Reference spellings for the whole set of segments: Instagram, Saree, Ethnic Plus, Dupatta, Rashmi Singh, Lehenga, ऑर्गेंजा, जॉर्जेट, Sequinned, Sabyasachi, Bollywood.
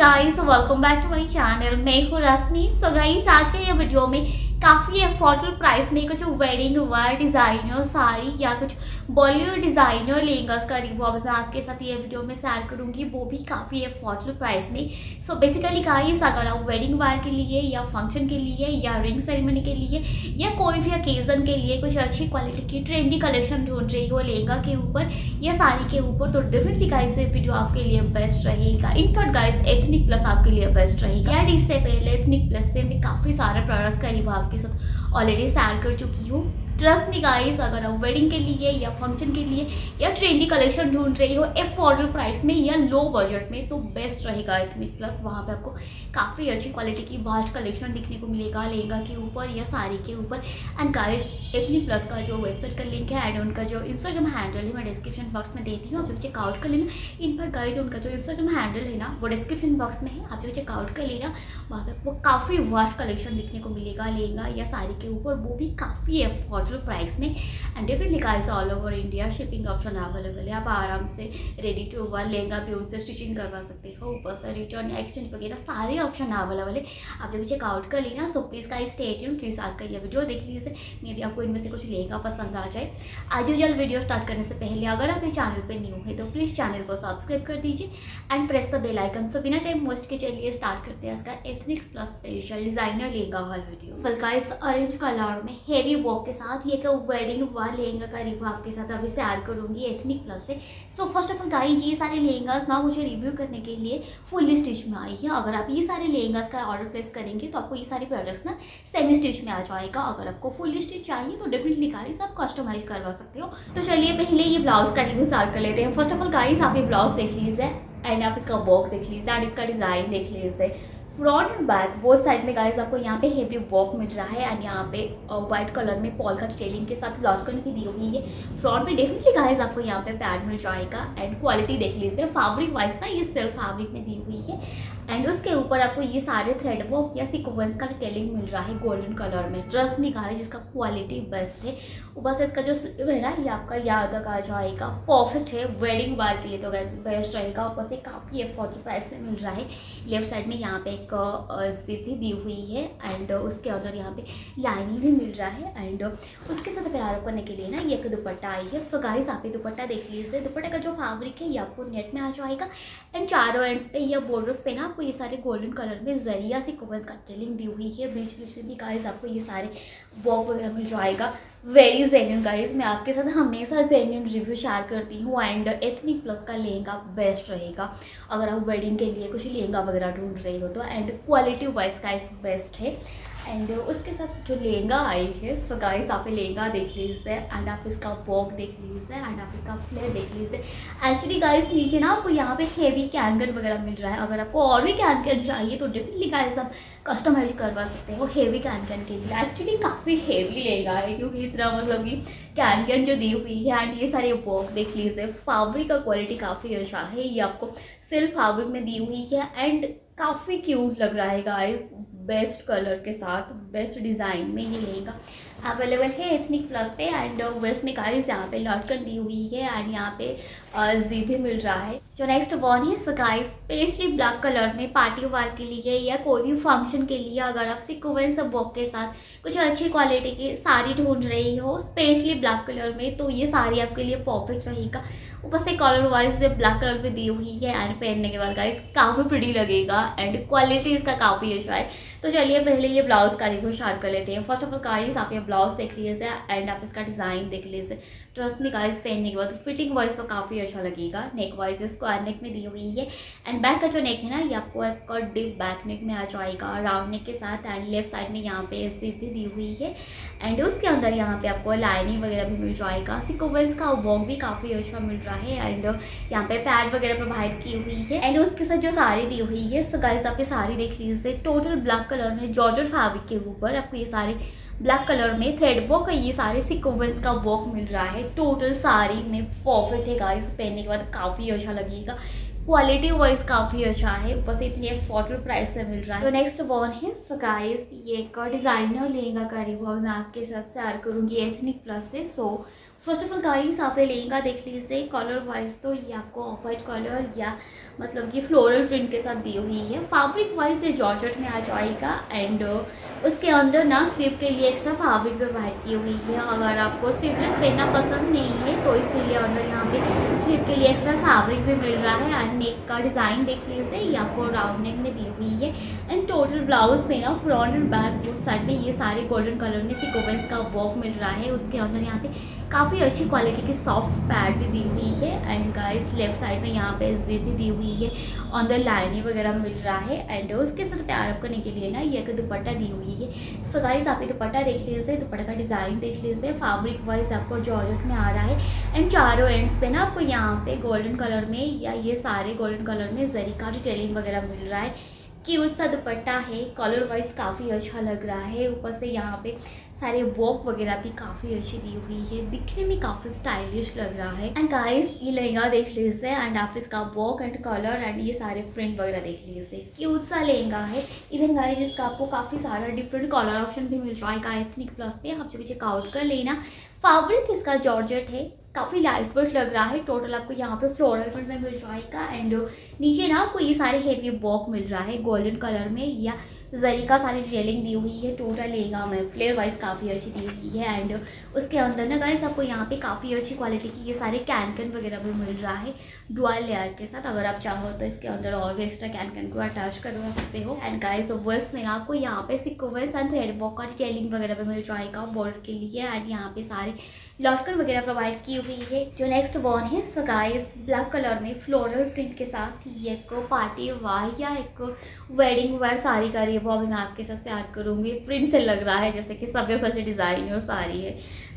Guys welcome back to my channel. मैं हूँ रश्मि। So guys आज के ये वीडियो में काफ़ी अफोर्डेबल प्राइस में कुछ वेडिंग वेयर डिज़ाइनर साड़ी या कुछ बॉलीवुड डिज़ाइनर लहंगास का रिव्यू अभी मैं आपके साथ ये वीडियो में शेयर करूँगी, वो भी काफ़ी अफोर्डेबल प्राइस में। सो बेसिकली गाइस अगर आप वेडिंग वेयर के लिए या फंक्शन के लिए या रिंग सेरेमनी के लिए या कोई भी ओकेजन के लिए कुछ अच्छी क्वालिटी की ट्रेंडी कलेक्शन ढूंढ रही हो लहंगा के ऊपर या साड़ी के ऊपर, तो डेफिनेटली गाइस ये वीडियो आपके लिए बेस्ट रहेगा। इनफैक्ट गाइस एथनिक प्लस आपके लिए बेस्ट रहेगा। एंड इससे पहले एथनिक प्लस से मैं काफ़ी सारे प्रोडक्ट्स का रिव्यू के साथ ऑलरेडी शेयर कर चुकी हूँ। ट्रस्ट मी गाइस अगर आप वेडिंग के लिए या फंक्शन के लिए या ट्रेंडी कलेक्शन ढूंढ रही हो अफोर्डेबल प्राइस में या लो बजट में, तो बेस्ट रहेगा एथनिक प्लस। वहाँ पे आपको काफ़ी अच्छी क्वालिटी की वास्ट कलेक्शन दिखने को मिलेगा लहंगा के ऊपर या साड़ी के ऊपर। एंड गाइस एथनिक प्लस का जो वेबसाइट का लिंक है एंड उनका जो इंस्टाग्राम हैंडल है मैं डिस्क्रिप्शन बॉक्स में देती हूँ, आप जो चेकआउट कर लेना। इन पर गाइस उनका जो इंस्टाग्राम हैंडल है ना वो डिस्क्रिप्शन बॉक्स में है, आप जो चेकआउट कर लेना। वहाँ पर आपको काफ़ी वास्ट कलेक्शन दिखने को मिलेगा लहंगा या साड़ी के ऊपर, वो भी काफ़ी अफोर्ड प्राइस में। एंड डिफरेंट निकाइज all over India shipping option available है। आप आराम से रेडी टू वर लहंगा भी उनसे स्टिचिंग करवा सकते हो, ऊपर से रिटर्न एक्सचेंज वगैरह सारे ऑप्शन अवेलेबल है, आप लोग चेकआउट कर लेना। So please guys stay tuned, please आज का यह वीडियो देख लीजिए, मे भी आपको इनमें से कुछ लहंगा पसंद आ जाए। आज यूजुअल वीडियो स्टार्ट करने से पहले अगर आप इस चैनल पर न्यू है तो प्लीज़ चैनल को सब्सक्राइब कर दीजिए and press the bell icon. So बिना टाइम वेस्ट के चलिए स्टार्ट करते हैं इसका ethnic plus special designer lehenga haul video. बल्कि इस ऑरेंज कलर में हेवी वर्क के साथ ये का वेडिंग वाला लहंगा का रिव्यू आपके साथ अभी शेयर करूंगी एथनिक प्लस से। So first of all guys ये सारे लहंगास ना मुझे रिव्यू करने के लिए फुल स्टिच में आई है। अगर आप ये सारे लहंगास का ऑर्डर प्लेस करेंगे तो आपको ये सारे प्रोडक्ट्स ना सेमी स्टिच में आ जाएगा। अगर आपको फुल स्टिच चाहिए तो डेफिनेटली गाइस आप कस्टमाइज करवा सकते हो। तो चलिए पहले ये ब्लाउज का रिव्यू स्टार्ट कर लेते हैं। फर्स्ट ऑफ ऑल गाइस आप ये ब्लाउज देख लीजिए एंड आप इसका वर्क देख लीजिए एंड इसका डिज़ाइन देख लीजिए। Front and back both side में गाइस आपको यहाँ पे हेवी वर्क मिल रहा है एंड यहाँ पे व्हाइट कलर में पॉल का डिटेलिंग के साथ लॉटकन भी दी हुई है। फ्रंट पे डेफिनेटली गाइस आपको यहाँ पे पैड मिल जाएगा एंड क्वालिटी देख लीजिए। फैब्रिक वाइज ना ये सेल्फ फैब्रिक में दी हुई है एंड उसके ऊपर आपको ये सारे थ्रेड वर्क या सिक्वेंस का डिटेलिंग मिल रहा है गोल्डन कलर में। ट्रस्ट मी गाइस इसका क्वालिटी बेस्ट है। ऊपर से इसका जो स्लीव है ना ये आपका यहाँ तक आ जाएगा, परफेक्ट है वेडिंग वेयर के लिए तो गाइस बेस्ट रहेगा। ऊपर से काफ़ी अफोर्डेबल प्राइस में मिल रहा है। लेफ्ट साइड में यहाँ पे जिप भी दी हुई है एंड उसके अंदर यहाँ पे लाइनिंग भी मिल रहा है एंड उसके साथ प्यार करने के लिए ना ये एक दुपट्टा आई है। सो गाइस आप ये दुपट्टा देख लीजिए। दुपट्टे का जो फैब्रिक है ये आपको नेट में आ जाएगा एंड चारों एंड्स पे या बॉर्डर्स पे ना आपको ये सारे गोल्डन कलर में जरिया सिक्वेंस का डिटेलिंग दी हुई है। बीच बीच में भी गाइस आपको ये सारे वर्क वगैरह मिल जाएगा। वेरी जेन्यून गाइस, मैं आपके साथ हमेशा जेन्यून रिव्यू शेयर करती हूँ एंड एथनिक प्लस का लहंगा बेस्ट रहेगा अगर आप वेडिंग के लिए कुछ लहंगा वगैरह ढूंढ रही हो तो। And quality wise guys best है एंड उसके साथ जो लहंगा आई है। सो गाइस आप लहंगा देख लीजिए एंड आप इसका वर्क देख लीजिए एंड आप इसका फ्लेयर देख लीजिए। एक्चुअली गाइस नीचे ना आपको यहाँ पे हेवी कैनगन वगैरह मिल रहा है। अगर आपको और भी कैनगन चाहिए तो डेफिनेटली गाइस आप कस्टमाइज करवा सकते हो हेवी कैनगन के लिए। एक्चुअली काफ़ी हेवी लहंगा है क्योंकि इतना मतलब कि कैनगन जो दी हुई है एंड ये सारे वर्क देख लीजिए। फैब्रिक का क्वालिटी काफ़ी अच्छा है, ये आपको सिल्क फैब्रिक में दी हुई है एंड काफ़ी क्यूट लग रहा है गाइस। बेस्ट कलर के साथ बेस्ट डिज़ाइन में ये लहंगा अवेलेबल है एथनिक प्लस पे एंड वेस्ट में गाइस यहाँ पे लॉटकन दी हुई है एंड यहाँ पे जी भी मिल रहा है। जो नेक्स्ट वन है सो गाइस पेस्टली ब्लैक कलर में पार्टी वार के लिए या कोई भी फंक्शन के लिए अगर आप सिक्वेंस वर्क के साथ कुछ अच्छी क्वालिटी की साड़ी ढूंढ रही हो स्पेशली ब्लैक कलर में, तो ये साड़ी आपके लिए परफेक्ट रहेगा। ऊपर से कलर वाइज ब्लैक कलर में दी हुई है एंड पहनने के बाद गाइस काफ़ी प्रिटी लगेगा एंड क्वालिटी इसका काफ़ी अच्छा है। तो चलिए पहले ये ब्लाउज का रिव्यू स्टार्ट कर लेते हैं। फर्स्ट ऑफ ऑल गाइस आप ये ब्लाउज देख लीजिए एंड आप इसका डिज़ाइन देख लीजिए। ट्रस्ट मी गाइस पहनने के बाद फिटिंग वाइज तो काफ़ी अच्छा लगेगा। नेक वाइज स्क्वायर नेक में दी हुई है एंड बैक का जो नेक है ना ये आपको एक डीप बैक नेक में आ जाएगा राउंड नेक के साथ एंड लेफ्ट साइड में यहाँ पे जिप भी दी हुई है एंड उसके अंदर यहाँ पे आपको लाइनिंग वगैरह भी मिल जाएगा। सिक्वेंस का वर्क भी काफ़ी अच्छा मिल रहा है एंड यहाँ पे पैड वगैरह प्रोवाइड की हुई है एंड उसके साथ जो साड़ी दी हुई है। सो गाइस आप ये साड़ी देख लीजिए टोटल ब्लैक कलर में जॉर्जेट फैब्रिक के ऊपर आपको ये साड़ी ब्लैक कलर में थ्रेड वर्क ये सारे सिक्वेंस का वर्क मिल रहा है। टोटल साड़ी में परफेक्ट है गाइस, पहनने के बाद काफ़ी अच्छा लगेगा। क्वालिटी वाइज काफ़ी अच्छा है, ऊपर से इतनी अफोर्डेबल प्राइस में मिल रहा है। तो नेक्स्ट वन है सो गाइस ये एक डिज़ाइनर लहंगा का रिव्यू मैं आपके साथ शेयर करूँगी एथनिक प्लस से। So first of all guys आप ये लहंगा देख लीजिए, कॉलर वाइज तो ये आपको ऑफ वाइट कॉलर या मतलब ये फ्लोरल प्रिंट के साथ दी हुई है। फैब्रिक वाइज ये जॉर्जेट में आ जाएगा एंड उसके अंदर ना स्लीव के लिए एक्स्ट्रा फैब्रिक भी ऐड की हुई है। अगर आपको स्लीवलेस पहनना पसंद नहीं है तो इसीलिए अंदर यहाँ पे स्लीव के लिए एक्स्ट्रा फैब्रिक भी मिल रहा है। एंड नेक का डिज़ाइन देख लीजिए, ये आपको राउंड नेक में दी हुई है। एंड टोटल ब्लाउज में ना front and back both side में ये सारे गोल्डन कलर में सिक्वेंस का वर्क मिल रहा है। उसके अंदर यहाँ पे काफ़ी अच्छी क्वालिटी की सॉफ्ट पैड भी दी हुई है। एंड गाइस लेफ्ट साइड में यहाँ पे जिप भी दी हुई है, अंदर लाइनिंग वगैरह मिल रहा है। एंड उसके साथ प्यार अप करने के लिए ना ये एक दुपट्टा दी हुई है। सो गाइस आप ये दुपट्टा देख लीजिए, दुपट्टा का डिज़ाइन देख लीजिए। फैब्रिक वाइज आपको जॉर्जेट में आ रहा है एंड चारों एंड्स पे ना आपको यहाँ पे गोल्डन कलर में या ये सारे गोल्डन कलर में जरी का डिटेलिंग वगैरह मिल रहा है। क्यूट सा दुपट्टा है, कलर वाइज काफ़ी अच्छा लग रहा है। ऊपर से यहाँ पे सारे वर्क वगैरह भी काफ़ी अच्छी दी हुई है, दिखने में काफ़ी स्टाइलिश लग रहा है। एंड गाइस ये लहंगा देख लीजिए एंड आप इसका वर्क एंड कलर एंड ये सारे प्रिंट वगैरह देख लीजिए। क्यूट सा लहंगा है। इवन गाइस इसका आपको काफ़ी सारा डिफरेंट कलर ऑप्शन भी मिल जाएगा एथनिक प्लस पे, आप जो चेकआउट कर लेना। फैब्रिक इसका जॉर्जेट है, काफ़ी लाइट वेट लग रहा है। टोटल आपको यहाँ पे फ्लोरल प्रिंट में मिल जाएगा एंड नीचे ना आपको ये सारे हेवी वर्क मिल रहा है गोल्डन कलर में या जरी का सारी डिटेलिंग दी हुई है। टोटल लहंगा में फ्लेयर वाइज काफ़ी अच्छी दी हुई है। एंड उसके अंदर ना गाइस आपको यहाँ पे काफ़ी अच्छी क्वालिटी की ये सारे कैनकन वगैरह भी मिल रहा है डुअल लेयर के साथ। अगर आप चाहो तो इसके अंदर और भी एक्स्ट्रा कैनकन को अटैच करवा सकते हो। एंड गाइस वेस्ट में आपको यहाँ पे सिक्वेंस एंड थ्रेड वर्क का डिटेलिंग वगैरह भी मिल जाएगा बॉर्डर के लिए। एंड यहाँ पे सारे लॉटकन वगैरह प्रोवाइड की हुई है। जो नेक्स्ट वन है सो गाइस ब्लैक कलर में फ्लोरल प्रिंट के साथ ये एक पार्टी वायर या एक वेडिंग वेयर साड़ी का वो अभी मैं आपके साथ शेयर करूँगी। प्रिंट से लग रहा है जैसे कि सब्यसाची डिज़ाइन और साड़ी है।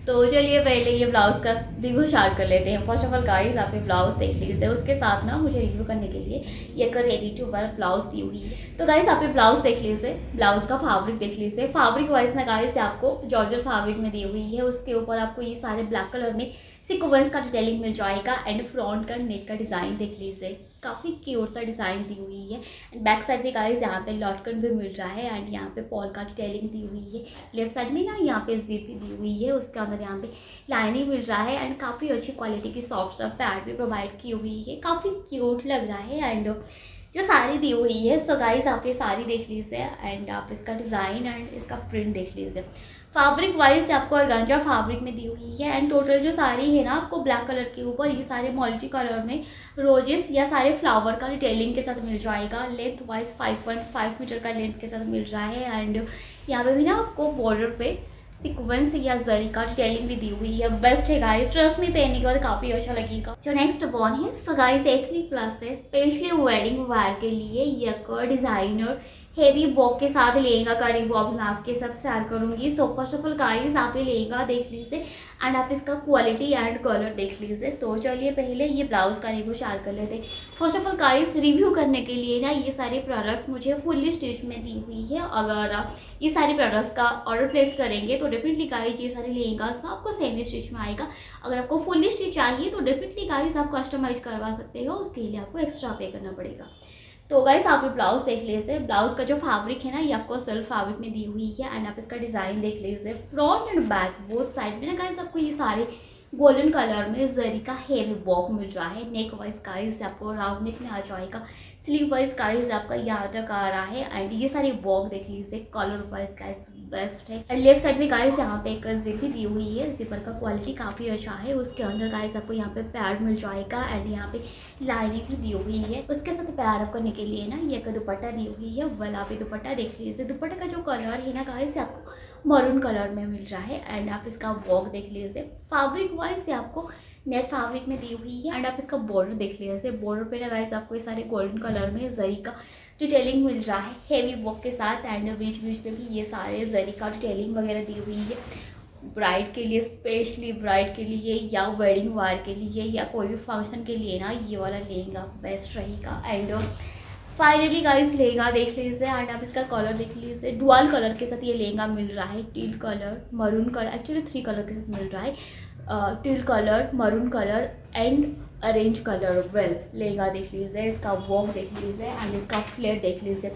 तो चलिए पहले ये ब्लाउज़ का रिव्यू शेयर कर लेते हैं। फर्स्ट ऑफ ऑल गाइस आप ये ब्लाउज़ देख लीजिए, उसके साथ ना मुझे रिव्यू करने के लिए ये एक रेडी टू वेयर ब्लाउज़ दी हुई है। तो गाइस आप ये ब्लाउज़ देख लीजिए, ब्लाउज़ का फैब्रिक देख लीजिए। फैब्रिक वाइज ना गाइस आपको जॉर्जेट फैब्रिक में दी हुई है। उसके ऊपर आपको ये सारे ब्लैक कलर में सिक्वेंस का डिटेलिंग मिल जाएगा। एंड फ्रंट का नेक का डिज़ाइन देख लीजिए, काफ़ी क्यूट सा डिज़ाइन दी हुई है। एंड बैक साइड भी गाइस यहाँ पे लॉटकन भी मिल रहा है एंड यहाँ पे पॉल का डिटेलिंग दी हुई है। लेफ्ट साइड में ना यहाँ पे जिप भी दी हुई है, उसके अंदर यहाँ पे लाइनिंग मिल रहा है। एंड काफ़ी अच्छी क्वालिटी की सॉफ्ट सॉफ्ट पैड भी प्रोवाइड की हुई है, काफ़ी क्यूट लग रहा है। एंड जो साड़ी दी हुई है सो गाइस आप ये साड़ी देख लीजिए एंड आप इसका डिज़ाइन एंड इसका प्रिंट देख लीजिए। फैब्रिक वाइज आपको ऑर्गेंजा फैब्रिक में दी हुई है। एंड टोटल जो साड़ी है ना आपको ब्लैक कलर के ऊपर ये सारे मल्टी कलर में रोजेस या सारे फ्लावर का डिटेलिंग के साथ मिल जाएगा। लेंथ वाइज 5.5 मीटर का लेंथ के साथ मिल रहा है। एंड यहाँ पे भी ना आपको बॉर्डर पे सिक्वेंस या जरी का डिटेलिंग भी दी हुई है। बेस्ट है गाइस, ट्रस्ट में पहनने के बाद काफ़ी अच्छा लगेगा। जो नेक्स्ट वन है सो गाइस एथनिक प्लस है, स्पेशली वेडिंग वेयर के लिए ये एक डिज़ाइनर हेवी वॉक के साथ लहंगा का रिव्यू अभी मैं आपके साथ शेयर करूंगी। So first of all guys आप ये लहंगा देख लीजिए एंड आप इसका क्वालिटी एंड कलर देख लीजिए। तो चलिए पहले ये ब्लाउज़ का रिव्यू शेयर कर लेते हैं। First of all guys review करने के लिए ना ये सारे प्रोडक्ट्स मुझे फुल स्टेज में दी हुई है। अगर आप ये सारे प्रोडक्ट्स का ऑर्डर प्लेस करेंगे तो डेफिनेटली गाइस ये सारे लहंगास ना आपको सेमी स्टिच में आएगा। अगर आपको फुल स्टिच चाहिए तो डेफिनेटली गाइस आप कस्टमाइज करवा सकते हो, उसके लिए आपको एक्स्ट्रा पे करना पड़ेगा। तो गाइस आप ये ब्लाउज़ देख लीजिए, ब्लाउज़ का जो फैब्रिक है ना ये आपको सेल्फ फैब्रिक में दी हुई है। एंड आप इसका डिज़ाइन देख लीजिए। Front and back both side में ना गाइस आपको ये सारे गोल्डन कलर में जरी का हेवी वर्क मिल रहा है। नेक वाइज गाइस आपको राउंड नेक में आ जाएगा। स्लीव वाइज गाइस आपका यहाँ तक आ रहा है एंड ये सारे वर्क देख लीजिए। कलर वाइज गाइस बेस्ट है। एंड लेफ्ट साइड में गाइस यहाँ पे एक जिप भी दी हुई है, जिपर का क्वालिटी काफ़ी अच्छा है। उसके अंदर गाइस आपको यहाँ पे पैड मिल जाएगा एंड यहाँ पे लाइनिंग भी दी हुई है। उसके साथ पैर अप करने के लिए ना ये एक दुपट्टा दी हुई है। वेल आप ये दुपट्टा देख लीजिए, दुपट्टे का जो कलर है ना गाइस आपको मरून कलर में मिल रहा है। एंड आप इसका वर्क देख लीजिए। फैब्रिक वाइज आपको नेट फैब्रिक में दी हुई है। एंड आप इसका बॉर्डर देख लीजिए, बॉर्डर पे ना गाइस आपको ये सारे गोल्डन कलर में जरी का डिटेलिंग मिल रहा है हेवी वर्क के साथ। एंड बीच बीच पे भी ये सारे जरी का डिटेलिंग वगैरह दी हुई है। ब्राइड के लिए, स्पेशली ब्राइड के लिए या वेडिंग वायर के लिए या कोई भी फंक्शन के लिए ना ये वाला लहंगा बेस्ट रहेगा। एंड फाइनली गाइस लहंगा देख लीजिए एंड आप इसका कलर देख लीजिए। डुअल कलर के साथ ये लहंगा मिल रहा है, teal colour, maroon colour, actually 3 colour के साथ मिल रहा है। Teal colour, maroon colour and orange colour. Well lehenga देख लीजिए, इसका वर्क देख लीजिए एंड इसका फ्लेयर देख लीजिए।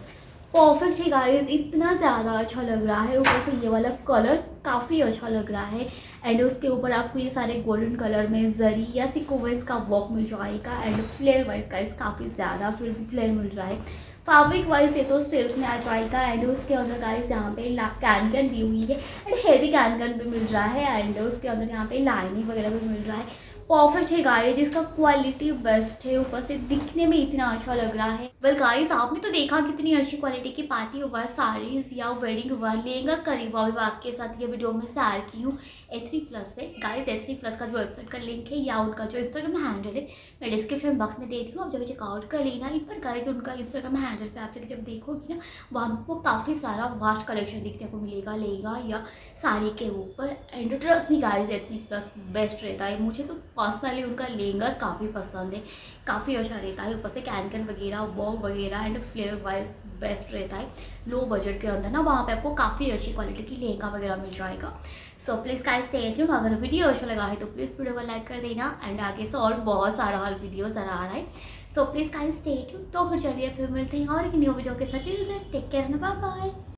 परफेक्ट है गाइस, इतना ज़्यादा अच्छा लग रहा है। ऊपर से ये वाला कलर काफ़ी अच्छा लग रहा है एंड उसके ऊपर आपको ये सारे गोल्डन कलर में जरी या सिकोवेज का वर्क मिल जाएगा एंड फ्लेयर वाइज गाइस काफ़ी ज़्यादा फ्लेयर मिल रहा है। फैब्रिक वाइज ये तो सिल्क में आ जाएगा एंड उसके अंदर गाइस यहाँ पे कैनकन दी हुई है एंड हेवी कैनकन भी मिल रहा है एंड उसके अंदर यहाँ पे लाइनिंग वगैरह भी मिल रहा है। परफेक्ट है गाइस, जिसका क्वालिटी बेस्ट है, ऊपर से दिखने में इतना अच्छा लग रहा है। वेल गाइस, आपने तो देखा कितनी अच्छी क्वालिटी की पार्टी हुआ, साड़ीज या वेडिंग हुआ, लहंगास का रिव्यू भी आपके साथ ये वीडियो में शेयर की हूँ एथनिक प्लस से। गाइस, एथनिक प्लस का जो वेबसाइट का लिंक है या उनका जो इंस्टाग्राम हैंडल है मैं डिस्क्रिप्शन बॉक्स में देती हूँ, आप जब चेकआउट कर लेना। इन पर गाइस उनका इंस्टाग्राम हैंडल पर आप जब देखोगी ना, वहाँ आपको काफ़ी सारा वास्ट कलेक्शन देखने को मिलेगा लहंगा या साड़ी के ऊपर एंड ट्रस्ट नहीं गाइस एथनिक प्लस बेस्ट रहता है। मुझे तो पर्सनली उनका लहंगा काफ़ी पसंद है, काफ़ी अच्छा रहता है, ऊपर से कैनकन वगैरह वॉक वगैरह एंड फ्लेयर वाइज बेस्ट रहता है। लो बजट के अंदर ना वहाँ पे आपको काफ़ी अच्छी क्वालिटी की लहंगा वगैरह मिल जाएगा। So please guys stay tuned, अगर वीडियो अच्छा लगा है तो प्लीज़ वीडियो को लाइक कर देना एंड आगे से और बहुत सारा और वीडियोज आ रहा है। So please guys stay tuned. तो फिर चलिए, फिर मिलते हैं और एक न्यू वीडियो के साथ। Take care, bye bye.